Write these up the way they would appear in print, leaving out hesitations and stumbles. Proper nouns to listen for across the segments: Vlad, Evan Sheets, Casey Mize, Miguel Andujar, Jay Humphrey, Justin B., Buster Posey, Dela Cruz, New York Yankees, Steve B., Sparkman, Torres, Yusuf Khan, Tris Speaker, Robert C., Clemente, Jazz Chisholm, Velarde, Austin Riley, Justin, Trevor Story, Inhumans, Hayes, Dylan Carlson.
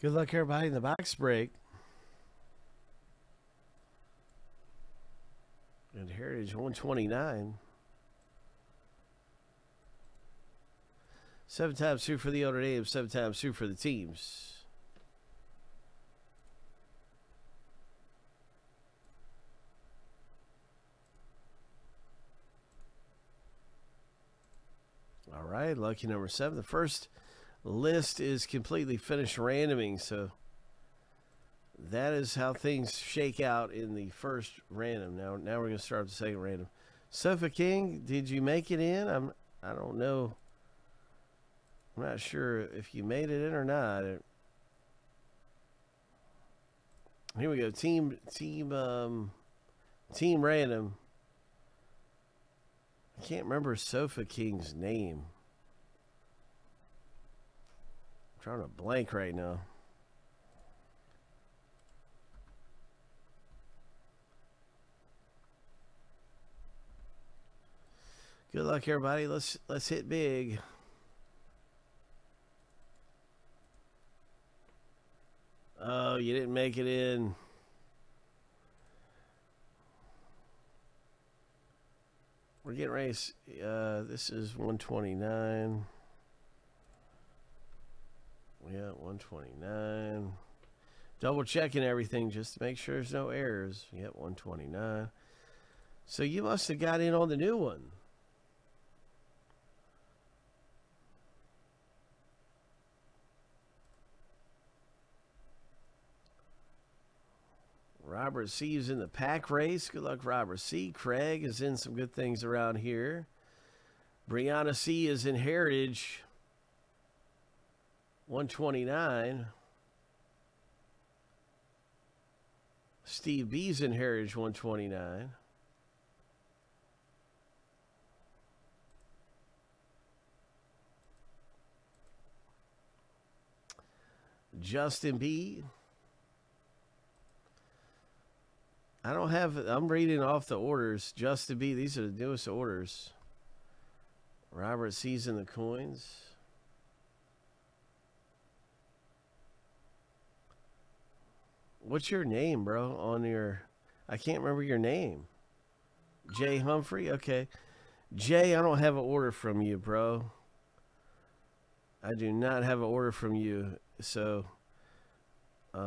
Good luck, everybody, in the box break. And Heritage 129. 7 times 2 for the owner name, 7 times 2 for the teams. All right, lucky number 7. The first list is completely finished randoming, so that is how things shake out in the first random. Now we're gonna start the second random. Sofa King, did you make it in? I don't know. I'm not sure if you made it in or not. Here we go. Team random. I can't remember Sofa King's name. I'm trying to blank right now. Good luck, everybody. Let's hit big. Oh, you didn't make it in. We're getting race. This is 129. Yeah, 129. Double checking everything just to make sure there's no errors. Yep, 129. So you must have got in on the new one. Robert C. is in the pack race. Good luck, Robert C. Craig is in some good things around here. Brianna C. is in Heritage 129. Steve B.'s in Heritage 129. Justin B. I don't have, I'm reading off the orders. Justin B., these are the newest orders. Robert C.'s in the coins. What's your name, bro, on your, I can't remember your name. Jay Humphrey, okay. Jay, I don't have an order from you, bro. I do not have an order from you, so, I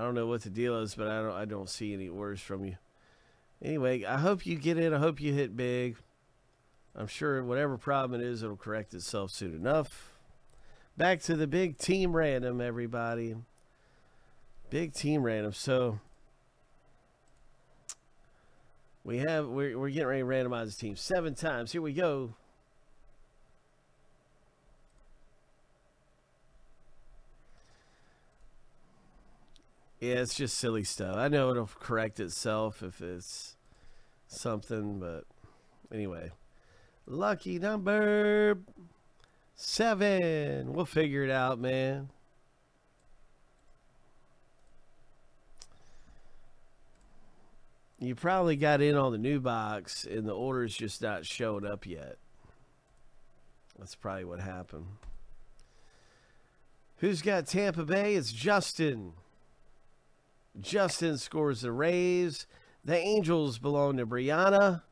don't know what the deal is, but I don't see any orders from you. Anyway, I hope you get in. I hope you hit big. I'm sure whatever problem it is, it'll correct itself soon enough. Back to the big team random, everybody. Big team random. So we're getting ready to randomize the team 7 times. Here we go. Yeah, it's just silly stuff. I know it'll correct itself if it's something, but anyway. Lucky number 7. We'll figure it out, man. You probably got in on the new box and the order's just not showing up yet. That's probably what happened. Who's got Tampa Bay? It's Justin. Justin scores the Rays. The Angels belong to Brianna.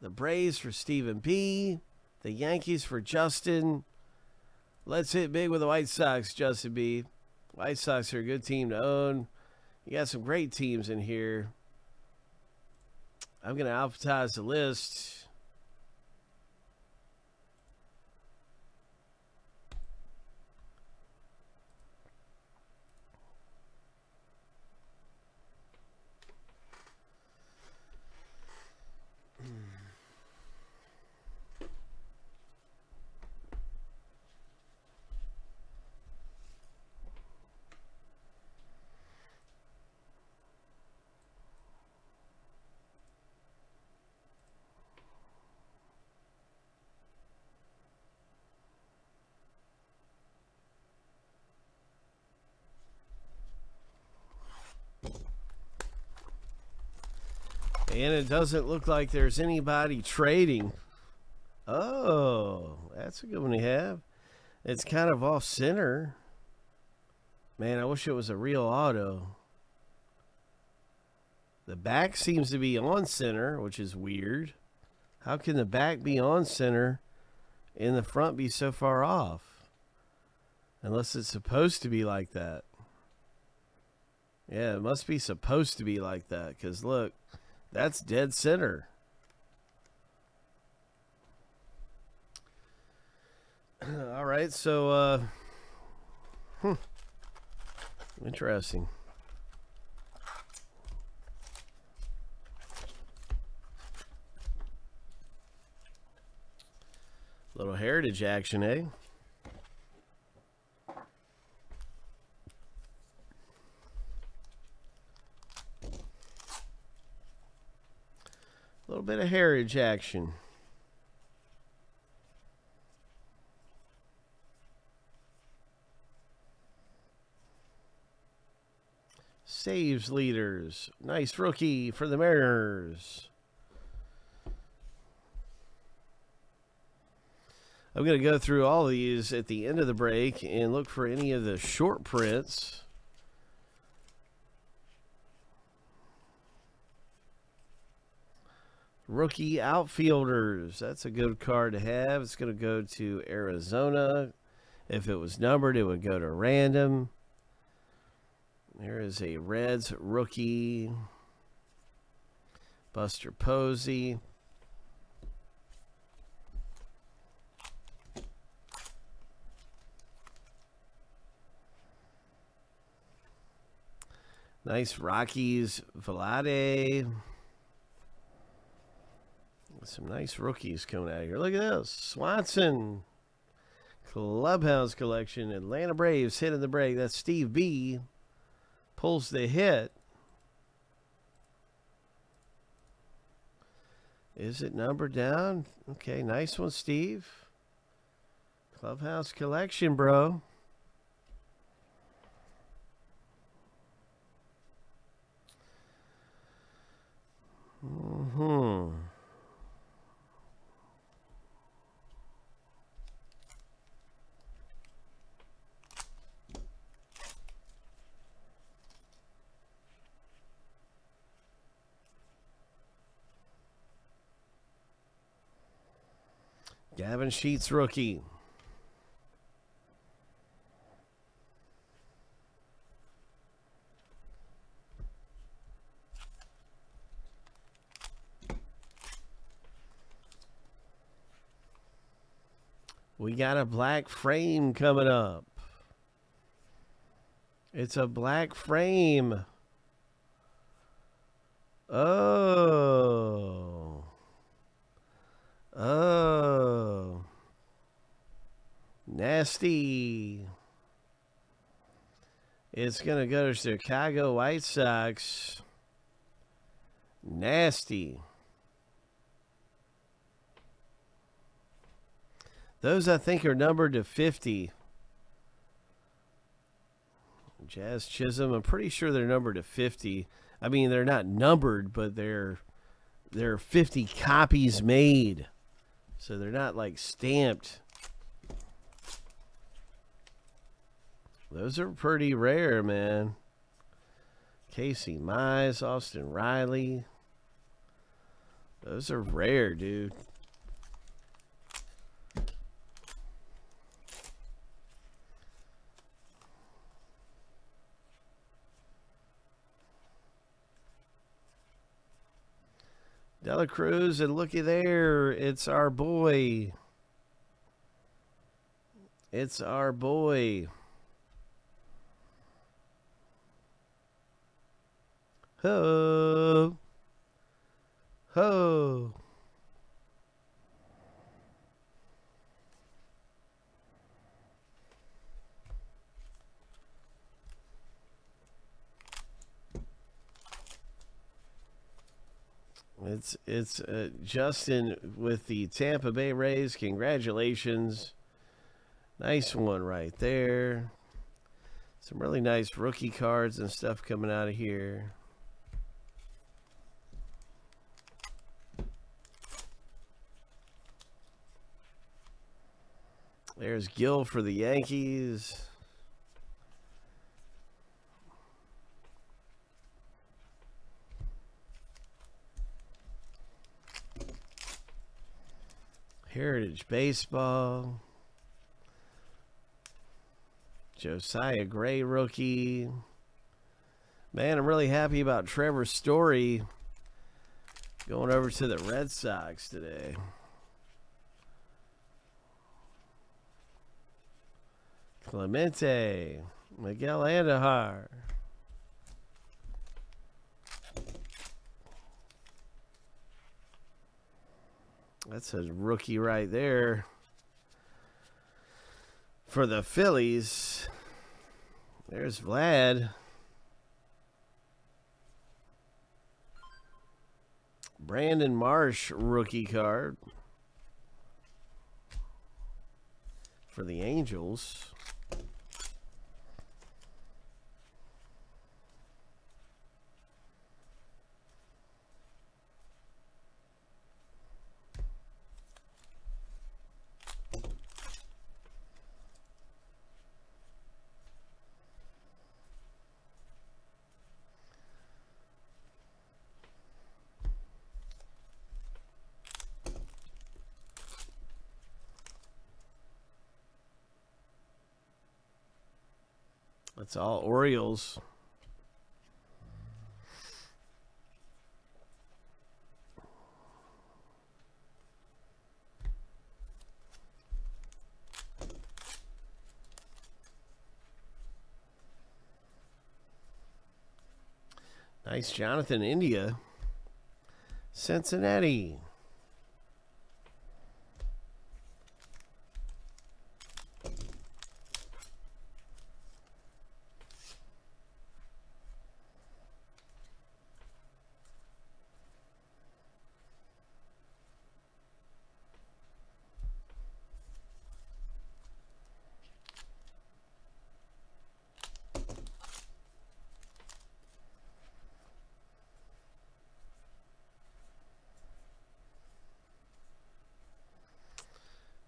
The Braves for Stephen B. The Yankees for Justin. Let's hit big with the White Sox, Justin B. White Sox are a good team to own. You got some great teams in here. I'm going to alphabetize the list. And it doesn't look like there's anybody trading. Oh, that's a good one to have. It's kind of off center. Man, I wish it was a real auto. The back seems to be on center, which is weird. How can the back be on center and the front be so far off? Unless it's supposed to be like that. Yeah, it must be supposed to be like that, because look, that's dead center. All right, so interesting. Little Heritage action, eh? A little bit of Heritage action. Saves leaders. Nice rookie for the Mariners. I'm going to go through all of these at the end of the break and look for any of the short prints. Rookie outfielders. That's a good card to have. It's going to go to Arizona. If it was numbered, it would go to random. There is a Reds rookie, Buster Posey. Nice Rockies, Velarde. Some nice rookies coming out of here. Look at this, Swanson. Clubhouse collection, Atlanta Braves hitting the break. That's Steve B. Pulls the hit. Is it numbered down? Okay, nice one, Steve. Clubhouse collection, bro. Evan Sheets rookie. We got a black frame coming up. It's a black frame. Oh, nasty. It's going to go to Chicago White Sox. Nasty. Those, I think, are numbered to 50. Jazz Chisholm, I'm pretty sure they're numbered to 50. I mean, they're not numbered, but they're 50 copies made. So they're not like stamped. Those are pretty rare, man. Casey Mize, Austin Riley. Those are rare, dude. Dela Cruz, and looky there, it's our boy. It's our boy. Ho. Ho. It's Justin with the Tampa Bay Rays. Congratulations. Nice one right there. Some really nice rookie cards and stuff coming out of here. There's Gill for the Yankees. Heritage Baseball. Josiah Gray, rookie. Man, I'm really happy about Trevor Story going over to the Red Sox today. Clemente, Miguel Andujar. That's a rookie right there for the Phillies. There's Vlad. Brandon Marsh, rookie card for the Angels. That's all Orioles. Nice Jonathan India. Cincinnati.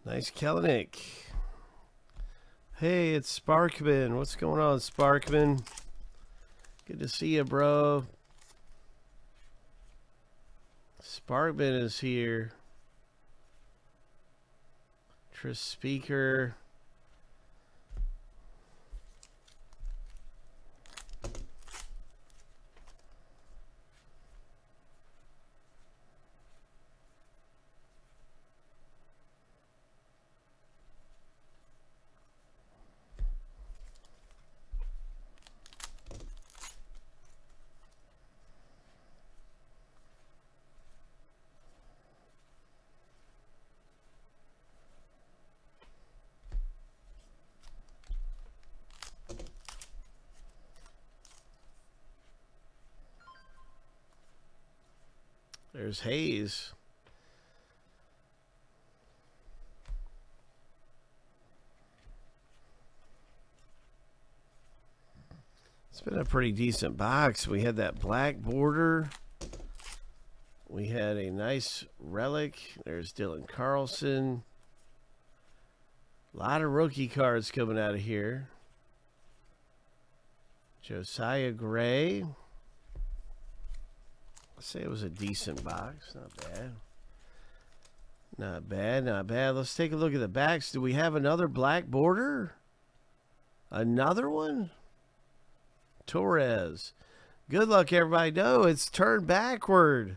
Nice Kellenic. Hey, it's Sparkman. What's going on, Sparkman? Good to see you, bro. Sparkman is here. Tris Speaker. There's Hayes. It's been a pretty decent box. We had that black border. We had a nice relic. There's Dylan Carlson. A lot of rookie cards coming out of here. Josiah Gray. I'd say it was a decent box. Not bad. Not bad. Not bad. Let's take a look at the backs. Do we have another black border? Another one? Torres. Good luck, everybody. No, it's turned backward.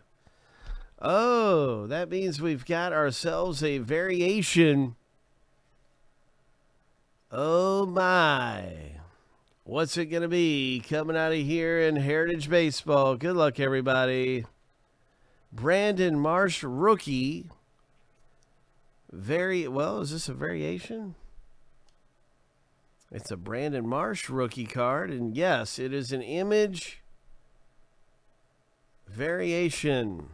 Oh, that means we've got ourselves a variation. Oh, my. What's it going to be coming out of here in Heritage Baseball? Good luck, everybody. Brandon Marsh, rookie. Very well, is this a variation? It's a Brandon Marsh rookie card. And yes, it is an image variation.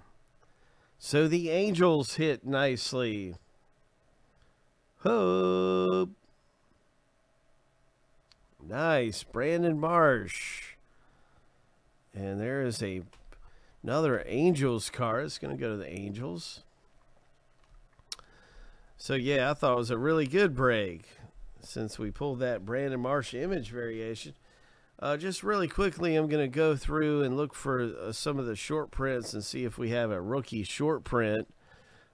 So the Angels hit nicely. Hope. Nice, Brandon Marsh. And there is another Angels card. It's going to go to the Angels. So, yeah, I thought it was a really good break since we pulled that Brandon Marsh image variation. Just really quickly, I'm going to go through and look for some of the short prints and see if we have a rookie short print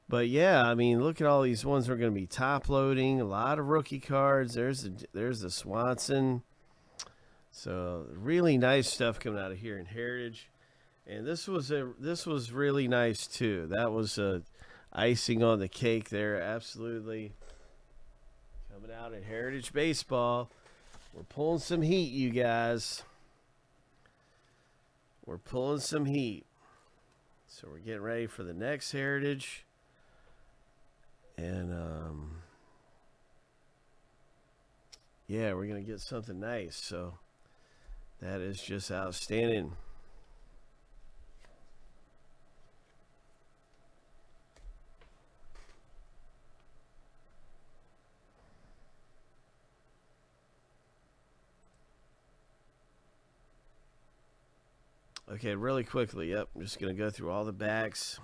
But yeah, I mean, look at all these ones we're going to be top loading. A lot of rookie cards. There's the Swanson. So really nice stuff coming out of here in Heritage. And this was really nice too. That was icing on the cake there. Absolutely coming out in Heritage Baseball. We're pulling some heat, you guys. We're pulling some heat. So we're getting ready for the next Heritage. And yeah, we're going to get something nice. So that is just outstanding. Okay, really quickly. Yep, I'm just going to go through all the backs.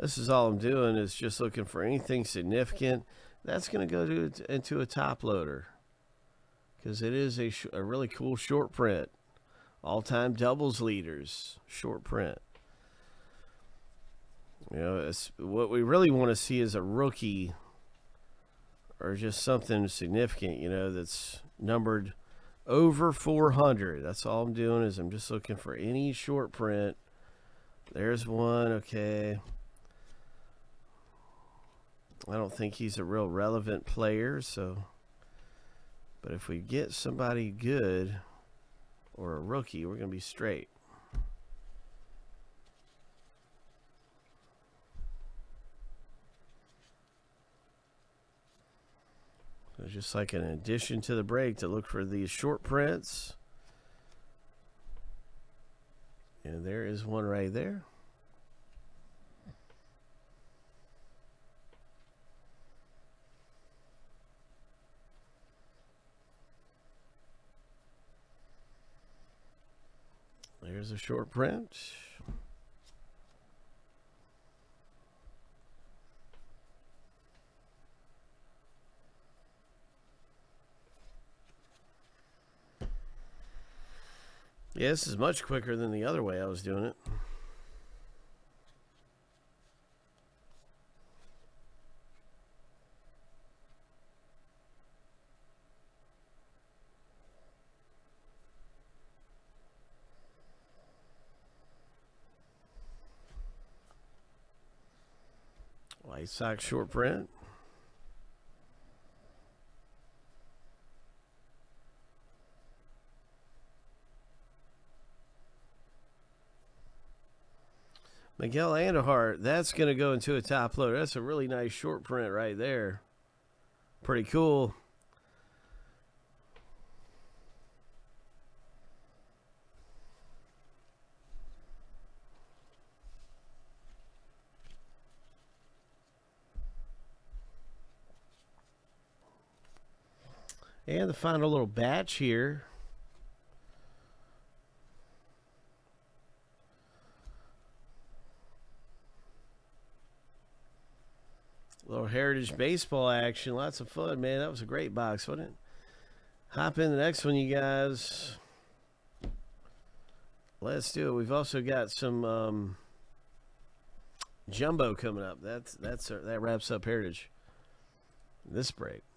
This is all I'm doing, is just looking for anything significant. That's going to go to, into a top loader, because it is a really cool short print. All-time doubles leaders, short print. You know, it's, what we really want to see is a rookie or just something significant, you know, that's numbered over 400. That's all I'm doing, is I'm just looking for any short print. There's one. Okay, I don't think he's a real relevant player, so, but if we get somebody good or a rookie, we're gonna be straight. So just like an addition to the break, to look for these short prints. And there is one right there. There's a short print. Yeah, this is much quicker than the other way I was doing it. White Sox short print. Miguel Andujar, that's going to go into a top loader. That's a really nice short print right there. Pretty cool. And the final little batch here. Little Heritage Baseball action. Lots of fun, man. That was a great box, wasn't it? Hop in the next one, you guys. Let's do it. We've also got some jumbo coming up. That wraps up Heritage this break.